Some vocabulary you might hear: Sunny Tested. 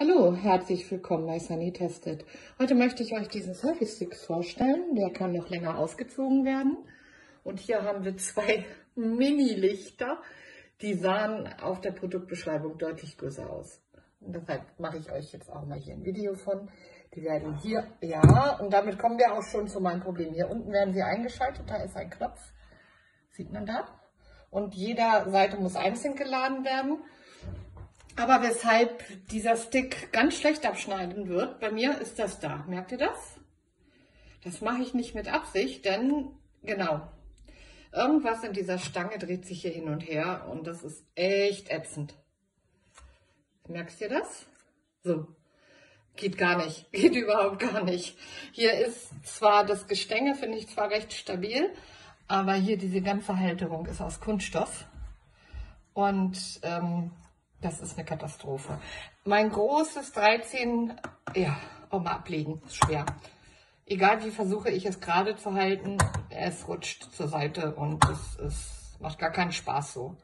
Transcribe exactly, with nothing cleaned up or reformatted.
Hallo, herzlich willkommen bei Sunny Tested. Heute möchte ich euch diesen Selfie Stick vorstellen. Der kann noch länger ausgezogen werden. Und hier haben wir zwei Mini-Lichter. Die sahen auf der Produktbeschreibung deutlich größer aus. Und deshalb mache ich euch jetzt auch mal hier ein Video von. Die werden hier, ja, und damit kommen wir auch schon zu meinem Problem. Hier unten werden sie eingeschaltet, da ist ein Knopf. Sieht man da? Und jeder Seite muss einzeln geladen werden. Aber weshalb dieser Stick ganz schlecht abschneiden wird, bei mir ist das da. Merkt ihr das? Das mache ich nicht mit Absicht, denn genau, irgendwas in dieser Stange dreht sich hier hin und her und das ist echt ätzend. Merkst ihr das? So, geht gar nicht, geht überhaupt gar nicht. Hier ist zwar das Gestänge, finde ich zwar recht stabil, aber hier diese ganze Halterung ist aus Kunststoff und ähm, das ist eine Katastrophe. Mein großes dreizehn, ja, auch mal ablegen, ist schwer. Egal wie versuche ich es gerade zu halten, es rutscht zur Seite und es, es macht gar keinen Spaß so.